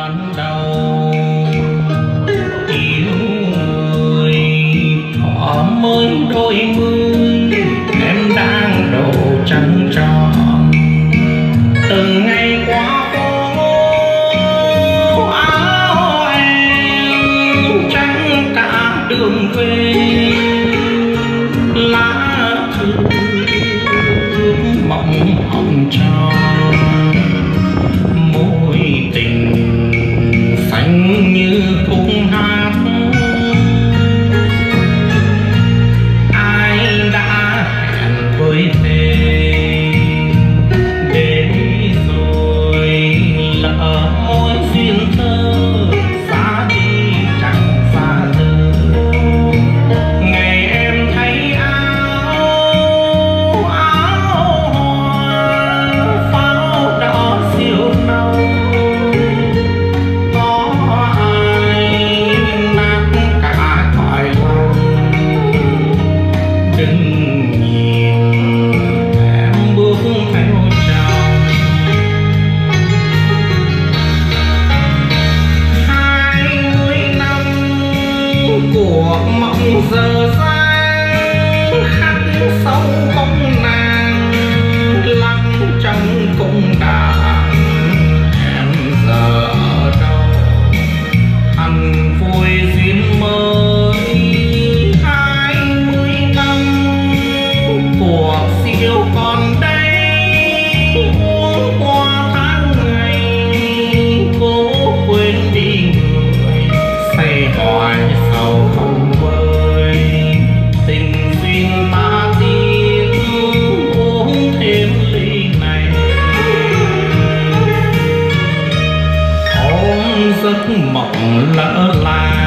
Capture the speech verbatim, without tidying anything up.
Ban đầu yêu người thọ mới đôi mươi, em đang đầu trăng tròn từng ngày qua phố áo em trắng cả đường về lá thư mộng hồng tròn mối tình anh như khúc hát ai đã hẹn với thề đến rồi lỡ mối duyên thơ xa đi chẳng xa giờ ngày em thấy áo áo hoa pháo đỏ siêu nâu giờ sáng khắc sâu bóng nàng lắng trong cung đàn em giờ ở đâu ăn vui duyên mới hai mươi năm cuộc siêu còn đây uống qua tháng ngày cố quên đi người say hoài sầu không vơi giấc mộng lỡ làng.